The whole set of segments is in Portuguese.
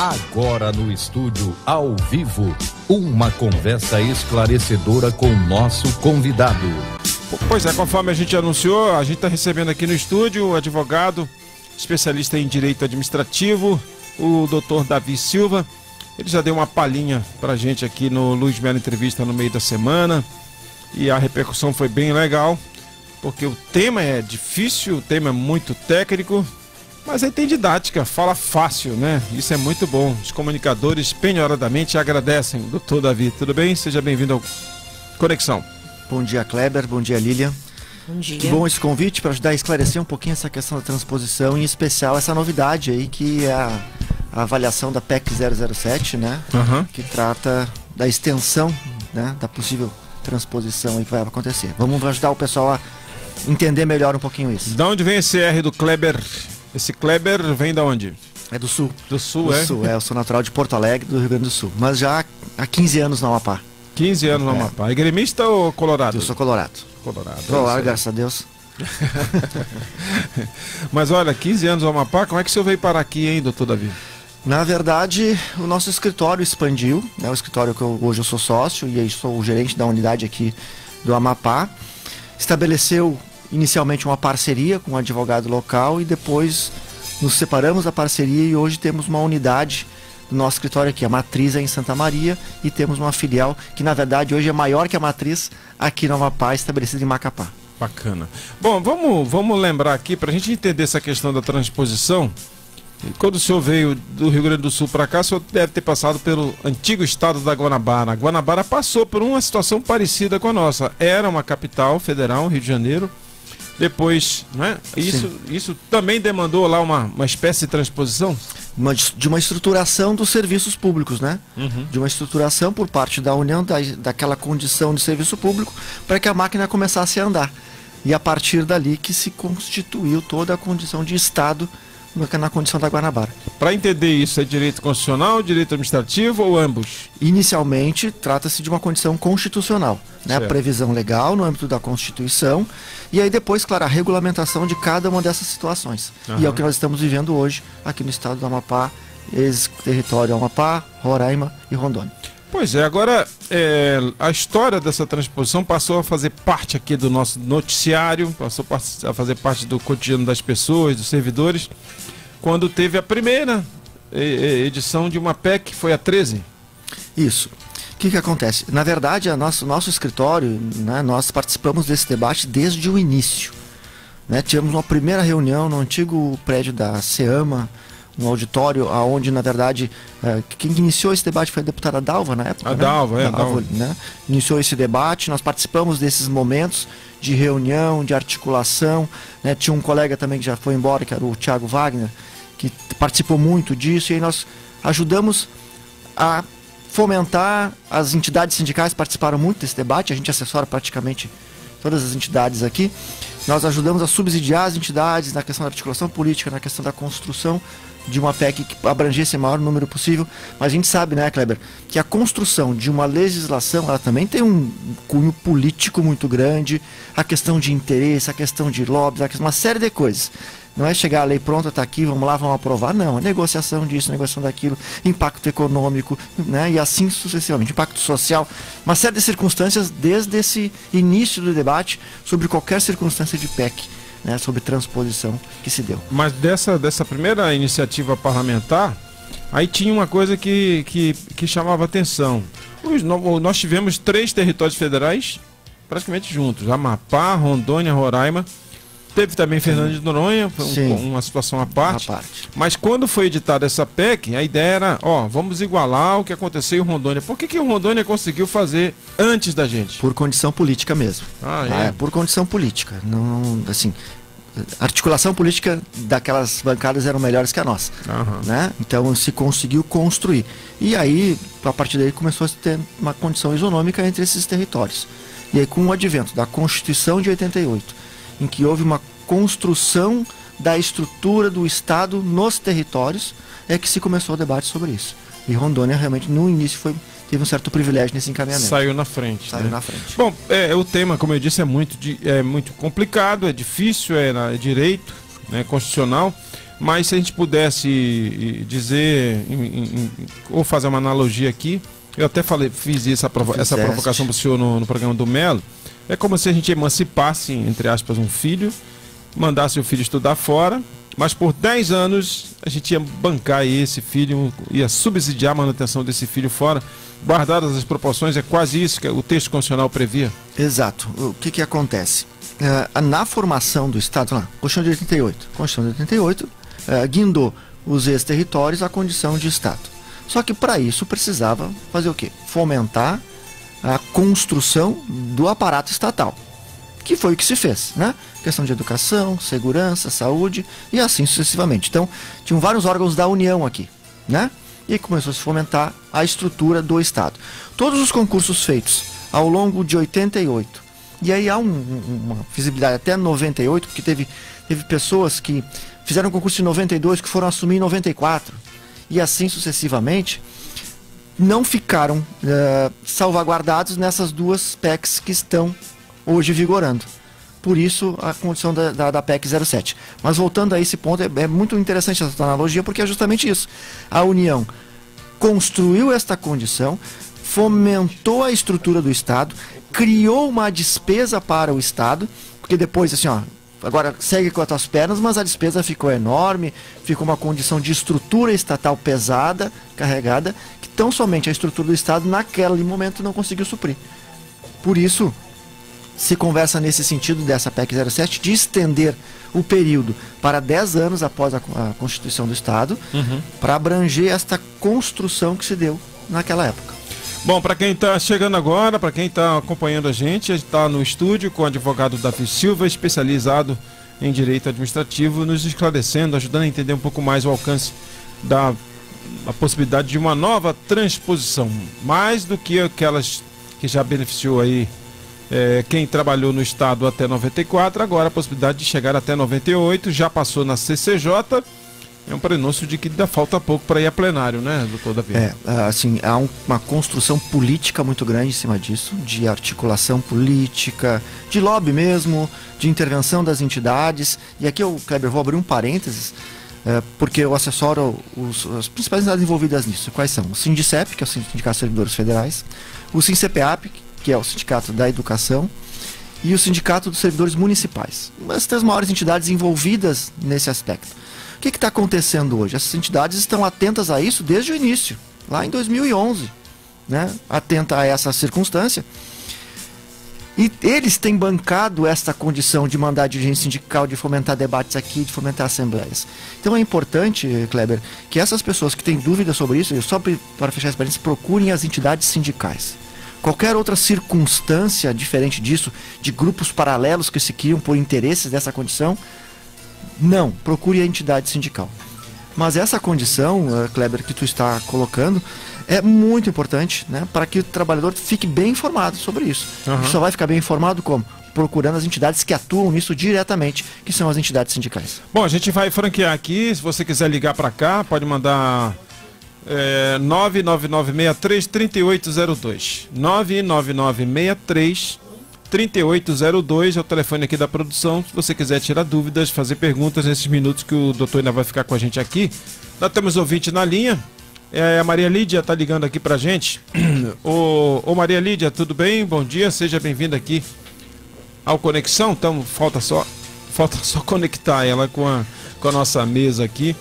Agora no estúdio, ao vivo, uma conversa esclarecedora com o nosso convidado. Pois é, conforme a gente anunciou, a gente está recebendo aqui no estúdio o advogado, especialista em Direito Administrativo, o doutor Davi Silva. Ele já deu uma palhinha pra gente aqui no Luiz Melo Entrevista no meio da semana e a repercussão foi bem legal, porque o tema é difícil, o tema é muito técnico. Mas aí tem didática, fala fácil, né? Isso é muito bom. Os comunicadores penhoradamente agradecem. Doutor Davi, tudo bem? Seja bem-vindo ao Conexão. Bom dia, Kleber. Bom dia, Lilian. Bom dia. Que bom esse convite para ajudar a esclarecer um pouquinho essa questão da transposição, em especial essa novidade aí que é a avaliação da PEC 007, né? Uhum. Que trata da extensão, né? Da possível transposição aí que vai acontecer. Vamos ajudar o pessoal a entender melhor um pouquinho isso. De onde vem esse R do Kleber? Esse Kleber vem da onde? É do Sul. Do Sul, do Sul, é. Eu sou natural de Porto Alegre, do Rio Grande do Sul. Mas já há 15 anos no Amapá. 15 anos no Amapá. É gremista ou colorado? Eu sou colorado. Colorado. Colorado, graças a Deus. Mas olha, 15 anos no Amapá, como é que o senhor veio parar aqui, hein, doutor Davi? Na verdade, o nosso escritório expandiu, né? O escritório que hoje eu sou sócio e sou o gerente da unidade aqui do Amapá. Estabeleceu inicialmente uma parceria com um advogado local e depois nos separamos da parceria e hoje temos uma unidade do nosso escritório aqui. A matriz é em Santa Maria e temos uma filial que na verdade hoje é maior que a matriz aqui no Amapá, estabelecida em Macapá. Bacana. Bom, vamos lembrar aqui, para a gente entender essa questão da transposição, quando o senhor veio do Rio Grande do Sul para cá, o senhor deve ter passado pelo antigo estado da Guanabara. A Guanabara passou por uma situação parecida com a nossa. Era uma capital federal, Rio de Janeiro. Depois, né? Isso também demandou lá uma espécie de transposição? De uma estruturação dos serviços públicos, né? Uhum. De uma estruturação por parte da União daquela condição de serviço público para que a máquina começasse a andar. E a partir dali que se constituiu toda a condição de Estado na condição da Guanabara. Para entender isso, é direito constitucional, direito administrativo ou ambos? Inicialmente, trata-se de uma condição constitucional, né? A previsão legal no âmbito da Constituição e aí depois, claro, a regulamentação de cada uma dessas situações. Uhum. E é o que nós estamos vivendo hoje aqui no estado do Amapá, ex-território Amapá, Roraima e Rondônia. Pois é, agora a história dessa transposição passou a fazer parte aqui do nosso noticiário, passou a fazer parte do cotidiano das pessoas, dos servidores, quando teve a primeira edição de uma PEC, que foi a 13. Isso. O que acontece? Na verdade, nosso escritório, né, nós participamos desse debate desde o início. Né? Tivemos uma primeira reunião no antigo prédio da CEAMA, um auditório onde, na verdade, quem iniciou esse debate foi a deputada Adalva, na época. Adalva, né? Adalva. Né? Iniciou esse debate, nós participamos desses momentos de reunião, de articulação. Né? Tinha um colega também que já foi embora, que era o Thiago Wagner, que participou muito disso. E aí nós ajudamos a fomentar, as entidades sindicais participaram muito desse debate, a gente assessora praticamente todas as entidades aqui. Nós ajudamos a subsidiar as entidades na questão da articulação política, na questão da construção de uma PEC que abrangesse o maior número possível. Mas a gente sabe, né, Kleber, que a construção de uma legislação, ela também tem um cunho político muito grande, a questão de interesse, a questão de lobbies, uma série de coisas. Não é chegar a lei pronta, tá aqui, vamos lá, vamos aprovar, não. É negociação disso, negociação daquilo, impacto econômico, né, e assim sucessivamente, impacto social. Uma série de circunstâncias desde esse início do debate sobre qualquer circunstância de PEC, né, sobre transposição que se deu. Mas dessa primeira iniciativa parlamentar, aí tinha uma coisa que chamava atenção. Nós tivemos 3 territórios federais praticamente juntos, Amapá, Rondônia, Roraima. Teve também Fernando de Noronha, uma situação à parte. Mas quando foi editada essa PEC, a ideia era, ó, vamos igualar o que aconteceu em Rondônia. Por que o Rondônia conseguiu fazer antes da gente? Por condição política mesmo. Ah, é? É, por condição política. Não, assim, a articulação política daquelas bancadas eram melhores que a nossa. Aham. Né? Então se conseguiu construir. E aí, a partir daí, começou a ter uma condição isonômica entre esses territórios. E aí com o advento da Constituição de 88... em que houve uma construção da estrutura do Estado nos territórios, é que se começou o debate sobre isso. E Rondônia realmente no início teve um certo privilégio nesse encaminhamento. Saiu na frente. Saiu, né? Na frente. Bom, o tema, como eu disse, é muito complicado, é difícil, é direito, né, constitucional. Mas se a gente pudesse dizer, ou fazer uma analogia aqui, eu até falei, fiz essa provocação para o senhor no programa do Melo, é como se a gente emancipasse, entre aspas, um filho, mandasse o filho estudar fora, mas por 10 anos a gente ia bancar esse filho, ia subsidiar a manutenção desse filho fora, guardadas as proporções, é quase isso que o texto constitucional previa? Exato. O que que acontece? Na formação do Estado, Constituição de 88, guindou os ex-territórios à condição de Estado. Só que para isso precisava fazer o quê? Fomentar a construção do aparato estatal, que foi o que se fez, né? Questão de educação, segurança, saúde e assim sucessivamente. Então, tinham vários órgãos da União aqui, né? E começou a se fomentar a estrutura do Estado. Todos os concursos feitos ao longo de 88, e aí há uma visibilidade até 98, porque teve pessoas que fizeram concurso em 92, que foram assumir em 94, e assim sucessivamente, não ficaram salvaguardados nessas duas PECs que estão hoje vigorando. Por isso a condição da PEC 007. Mas voltando a esse ponto, é muito interessante essa analogia, porque é justamente isso. A União construiu esta condição, fomentou a estrutura do Estado, criou uma despesa para o Estado, porque depois, assim, agora segue com as tuas pernas, mas a despesa ficou enorme, ficou uma condição de estrutura estatal pesada, carregada, que tão somente a estrutura do Estado naquele momento não conseguiu suprir. Por isso se conversa nesse sentido dessa PEC 07 de estender o período para 10 anos após a Constituição do Estado, para abranger esta construção que se deu naquela época. Bom, para quem está chegando agora, para quem está acompanhando a gente está no estúdio com o advogado Davi Silva, especializado em Direito Administrativo, nos esclarecendo, ajudando a entender um pouco mais o alcance da possibilidade de uma nova transposição, mais do que aquelas que já beneficiou aí quem trabalhou no Estado até 94, agora a possibilidade de chegar até 98, já passou na CCJ, é um prenúncio de que ainda falta pouco para ir a plenário, né, doutor Davi? Assim, há uma construção política muito grande em cima disso, de articulação política, de lobby mesmo, de intervenção das entidades, e aqui eu, Kleber, vou abrir um parênteses, porque eu assessoro as principais entidades envolvidas nisso. Quais são? O Sindicep, que é o Sindicato de Servidores Federais, o SINCEPAP, que é o Sindicato da Educação, e o Sindicato dos Servidores Municipais. As três maiores entidades envolvidas nesse aspecto. O que está acontecendo hoje? Essas entidades estão atentas a isso desde o início, lá em 2011, né? Atenta a essa circunstância. E eles têm bancado esta condição de mandar dirigência sindical, de fomentar debates aqui, de fomentar assembleias. Então é importante, Kleber, que essas pessoas que têm dúvidas sobre isso, só para fechar a experiência, procurem as entidades sindicais. Qualquer outra circunstância diferente disso, de grupos paralelos que se criam por interesses dessa condição, não, procure a entidade sindical. Mas essa condição, Kleber, que tu está colocando, é muito importante, né, para que o trabalhador fique bem informado sobre isso. Só vai ficar bem informado como? Procurando as entidades que atuam nisso diretamente, que são as entidades sindicais. Bom, a gente vai franquear aqui, se você quiser ligar para cá, pode mandar... 99963-3802. 99963-3802 é o telefone aqui da produção. Se você quiser tirar dúvidas, fazer perguntas nesses minutos que o doutor ainda vai ficar com a gente aqui. Nós temos ouvinte na linha. A Maria Lídia está ligando aqui pra gente. Ô Maria Lídia, tudo bem? Bom dia, seja bem-vinda aqui ao Conexão. Então, falta só conectar ela com a nossa mesa aqui.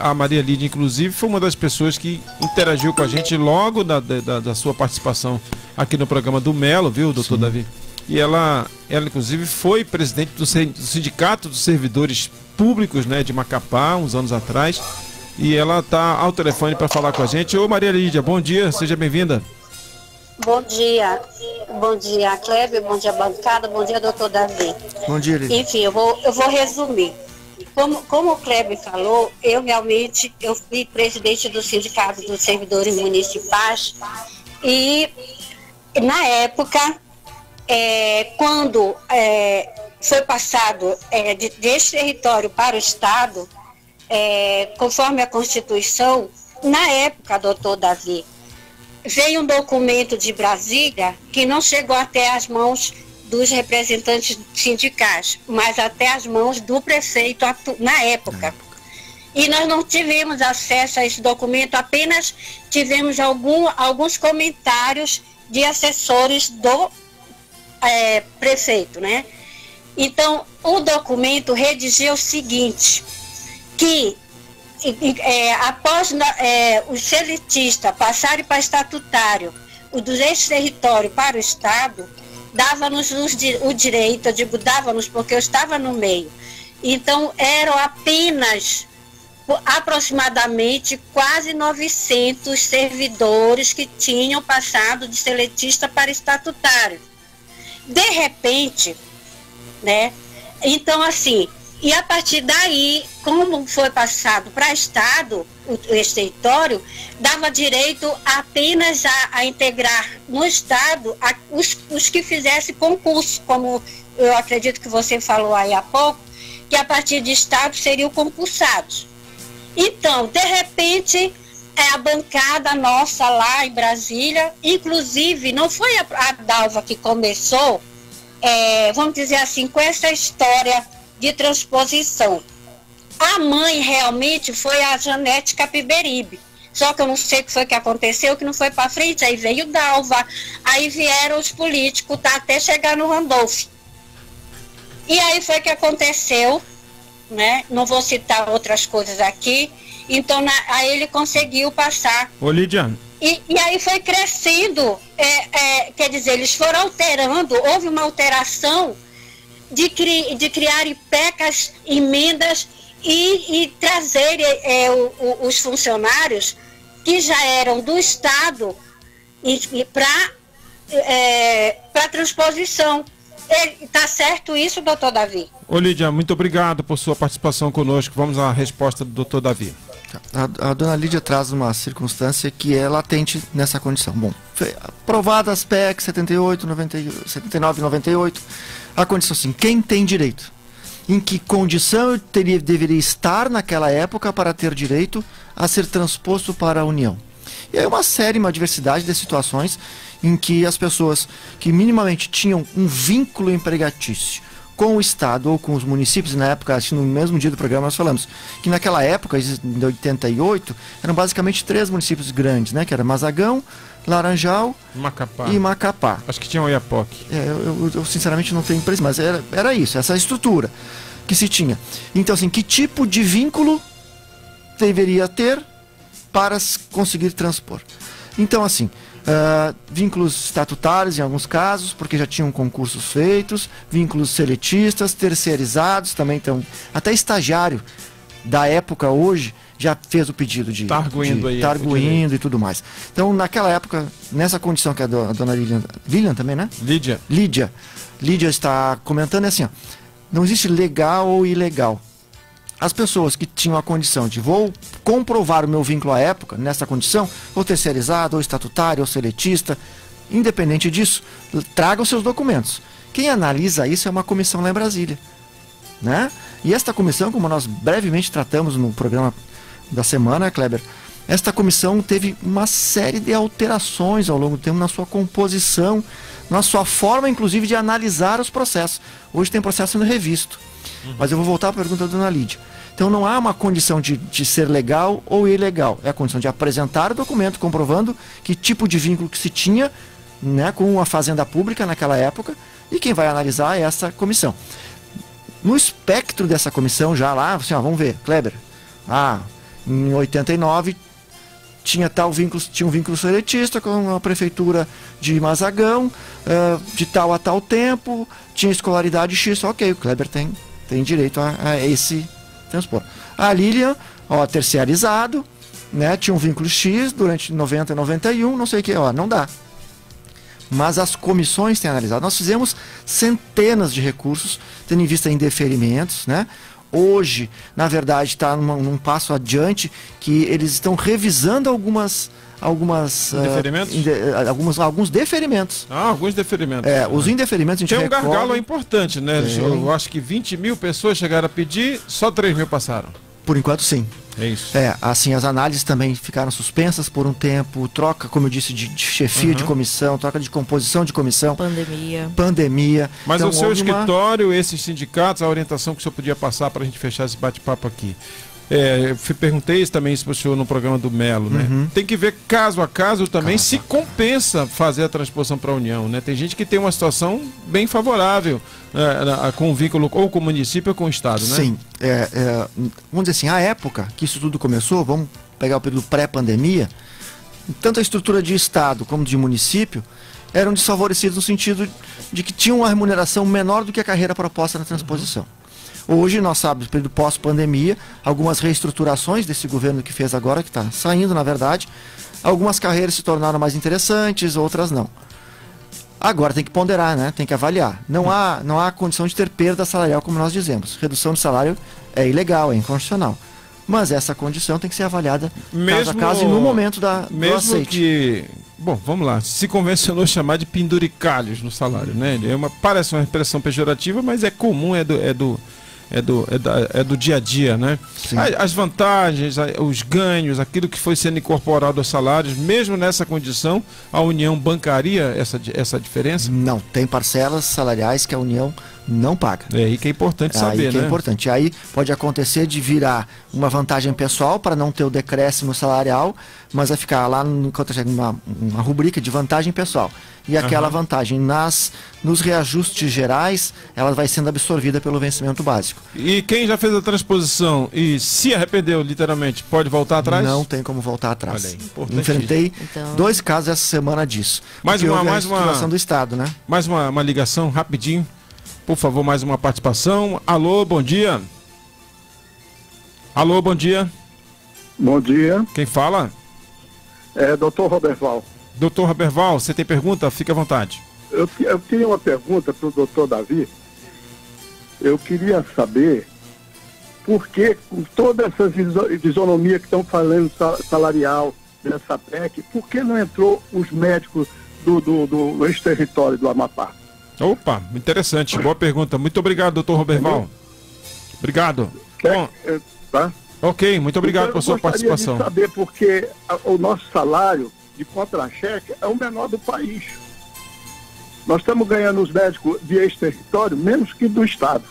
A Maria Lídia, inclusive, foi uma das pessoas que interagiu com a gente logo da sua participação aqui no programa do Melo, viu, doutor Sim. Davi? E ela, inclusive, foi presidente do Sindicato dos Servidores Públicos, né, de Macapá, uns anos atrás. E ela está ao telefone para falar com a gente. Ô, Maria Lídia, bom dia, seja bem-vinda. Bom dia, Kleber, bom dia, bancada, bom dia, doutor Davi. Bom dia, Lídia. Enfim, eu vou resumir. Como o Kleber falou, eu fui presidente do Sindicato dos Servidores Municipais e, na época, quando foi passado deste território para o Estado, conforme a Constituição, na época, doutor Davi, veio um documento de Brasília que não chegou até as mãos dos representantes sindicais, mas até as mãos do prefeito na época. e nós não tivemos acesso a esse documento, apenas tivemos alguns comentários de assessores do prefeito, né? Então, o documento redigia o seguinte, que após os seletistas passarem para estatutário o do ex-território para o Estado, dava-nos o direito, eu digo dava-nos porque eu estava no meio, então eram apenas aproximadamente quase 900 servidores que tinham passado de seletista para estatutário. De repente, né? Então, assim, e a partir daí, como foi passado para Estado, esse território, dava direito apenas a integrar no Estado os que fizessem concurso, como eu acredito que você falou aí há pouco, que a partir de Estado seriam concursados. Então, de repente, a bancada nossa lá em Brasília, inclusive, não foi a Adalva que começou, vamos dizer assim, com essa história de transposição. A mãe realmente foi a Janete Capiberibe, só que eu não sei o que foi que aconteceu, que não foi para frente, aí veio Dalva, aí vieram os políticos, tá, até chegar no Randolfe. E aí foi que aconteceu, né? Não vou citar outras coisas aqui. Então, aí ele conseguiu passar. Olidiano. E aí foi crescendo, quer dizer, eles foram alterando, houve uma alteração de criarem pecas, emendas e trazerem os funcionários que já eram do Estado para transposição. Está certo isso, doutor Davi? Ô Lídia, muito obrigado por sua participação conosco. Vamos à resposta do doutor Davi. A dona Lídia traz uma circunstância que é latente nessa condição. Bom, aprovadas as PEC 78, 90, 79 e 98, a condição assim, quem tem direito? Em que condição eu deveria estar naquela época para ter direito a ser transposto para a União? E aí uma diversidade de situações em que as pessoas que minimamente tinham um vínculo empregatício com o Estado ou com os municípios, na época, acho que no mesmo dia do programa nós falamos, que naquela época, em 88, eram basicamente 3 municípios grandes, né? Que era Mazagão, Laranjal e Macapá. Acho que tinha o Iapocque. Eu sinceramente não tenho preço, mas era isso, essa estrutura que se tinha. Então, assim, que tipo de vínculo deveria ter para conseguir transpor? Então, assim, vínculos estatutários em alguns casos, porque já tinham concursos feitos, vínculos seletistas, terceirizados também. Então, até estagiário da época hoje já fez o pedido de arguindo e tudo mais. Então, naquela época, nessa condição que a dona Lilian também, né? Lídia está comentando assim, ó, não existe legal ou ilegal. As pessoas que tinham a condição de vou comprovar o meu vínculo à época, nessa condição, ou terceirizado, ou estatutário, ou seletista, independente disso, tragam seus documentos. Quem analisa isso é uma comissão lá em Brasília, né? E esta comissão, como nós brevemente tratamos no programa da semana, Kleber, esta comissão teve uma série de alterações ao longo do tempo na sua composição, na sua forma, inclusive, de analisar os processos. Hoje tem processo sendo revisto. Mas eu vou voltar à pergunta da dona Lídia. Então não há uma condição de ser legal ou ilegal. É a condição de apresentar o documento comprovando que tipo de vínculo que se tinha, né, com a fazenda pública naquela época. E quem vai analisar é essa comissão. No espectro dessa comissão já lá, assim, ó, vamos ver, Kleber. Ah, em 89 tinha um vínculo seletista com a prefeitura de Mazagão, de tal a tal tempo, tinha escolaridade X, ok, o Kleber tem direito a esse transporte. A Lilian, ó, terciarizado, né, tinha um vínculo X durante 90 e 91, não sei o que, ó, não dá. Mas as comissões têm analisado. Nós fizemos centenas de recursos, tendo em vista indeferimentos, né? Hoje, na verdade, está num passo adiante que eles estão revisando alguns deferimentos. Ah, alguns deferimentos. Os indeferimentos a gente recorre. Um gargalo importante, né? Eu acho que 20 mil pessoas chegaram a pedir, só 3 mil passaram. Por enquanto, sim. É isso. Assim, as análises também ficaram suspensas por um tempo, troca, como eu disse, de chefia de comissão, troca de composição de comissão. Pandemia. Mas então, o seu escritório, esses sindicatos, a orientação que o senhor podia passar para a gente fechar esse bate-papo aqui. eu perguntei isso também para o senhor no programa do Melo, né? Uhum. Tem que ver caso a caso também se compensa fazer a transposição para a União, né? Tem gente que tem uma situação bem favorável com o vínculo ou com o município ou com o Estado, né? Sim. Vamos dizer assim, a época que isso tudo começou, vamos pegar o período pré-pandemia, tanto a estrutura de Estado como de município eram desfavorecidos no sentido de que tinham uma remuneração menor do que a carreira proposta na transposição. Hoje, nós sabemos, período pós-pandemia, algumas reestruturações desse governo que fez agora, que está saindo, na verdade, algumas carreiras se tornaram mais interessantes, outras não. Agora tem que ponderar, né? Tem que avaliar. Não há condição de ter perda salarial, como nós dizemos. Redução de salário é ilegal, é inconstitucional. Mas essa condição tem que ser avaliada caso a caso e no momento do aceite. Bom, vamos lá. Se convencionou chamar de penduricalhos no salário, né? Parece uma expressão pejorativa, mas é comum, é do dia a dia, né? As vantagens, os ganhos, aquilo que foi sendo incorporado aos salários, mesmo nessa condição, a União bancaria essa diferença? Não, tem parcelas salariais que a União não paga. É aí que é importante saber, né? É importante. Aí pode acontecer de virar uma vantagem pessoal para não ter o decréscimo salarial, mas vai ficar lá uma rubrica de vantagem pessoal. E aquela vantagem nos reajustes gerais, ela vai sendo absorvida pelo vencimento básico. E quem já fez a transposição e se arrependeu, literalmente, pode voltar atrás? Não tem como voltar atrás. Olha aí, enfrentei dois casos essa semana disso. Mais uma do Estado, né? Mais uma ligação, rapidinho. Por favor, mais uma participação. Alô, bom dia. Alô, bom dia. Bom dia. Quem fala? É Dr. Roberval. Dr. Roberval, você tem pergunta? Fique à vontade. Eu tinha uma pergunta para o Dr. Davi. Eu queria saber por que, com toda essa isonomia que estão falando salarial dessa PEC, por que não entrou os médicos do ex-território do Amapá? Opa, interessante, boa pergunta. Muito obrigado, doutor Roberval. Obrigado. Tá? Ok, muito obrigado pela sua participação. Eu gostaria de saber porque o nosso salário de contra-cheque é o menor do país. Nós estamos ganhando os médicos de ex-território menos que do Estado.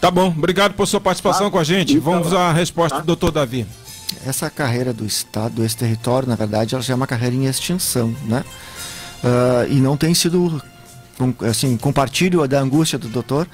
Tá bom, obrigado pela sua participação com a gente. Vamos à resposta do doutor Davi. Essa carreira do Estado, do ex-território, na verdade, ela já é uma carreira em extinção, né? E não tem sido, assim, compartilho da angústia do doutor,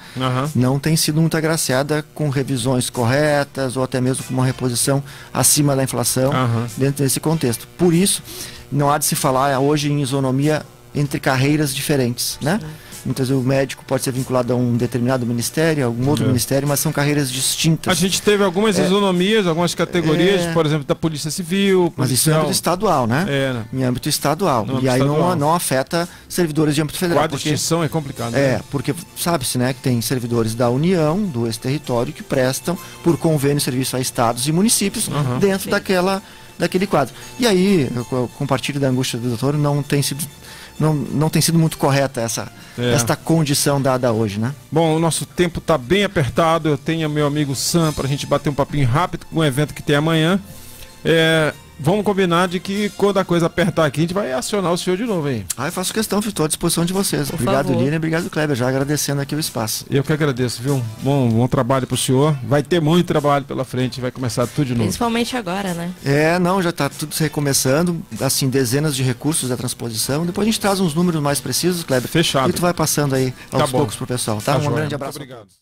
não tem sido muito agraciada com revisões corretas ou até mesmo com uma reposição acima da inflação dentro desse contexto. Por isso, não há de se falar hoje em isonomia entre carreiras diferentes, né? Muitas vezes o médico pode ser vinculado a um determinado ministério, a algum outro ministério, mas são carreiras distintas. A gente teve algumas isonomias, algumas categorias, por exemplo, da Polícia Civil, policial. Mas isso é em âmbito estadual, né? Em âmbito estadual. E aí não afeta servidores de âmbito federal. A distinção é complicada. Né? Porque sabe-se, né, que tem servidores da União, do ex-território, que prestam por convênio serviço a estados e municípios dentro daquele quadro. E aí, eu compartilho da angústia do doutor, não tem sido muito correta esta condição dada hoje, né? Bom, o nosso tempo está bem apertado. Eu tenho meu amigo Sam para a gente bater um papinho rápido com um evento que tem amanhã. Vamos combinar de que quando a coisa apertar aqui, a gente vai acionar o senhor de novo, hein? Eu faço questão, estou à disposição de vocês. Por obrigado, Lilian, obrigado, Kleber, já agradecendo aqui o espaço. Eu que agradeço, viu? Bom trabalho para o senhor. Vai ter muito trabalho pela frente, vai começar tudo de novo. Principalmente agora, né? Já está tudo se recomeçando, assim, dezenas de recursos da transposição. Depois a gente traz uns números mais precisos, Kleber. Fechado. E tu vai passando aí aos poucos pro pessoal, tá? Um grande abraço. Muito obrigado.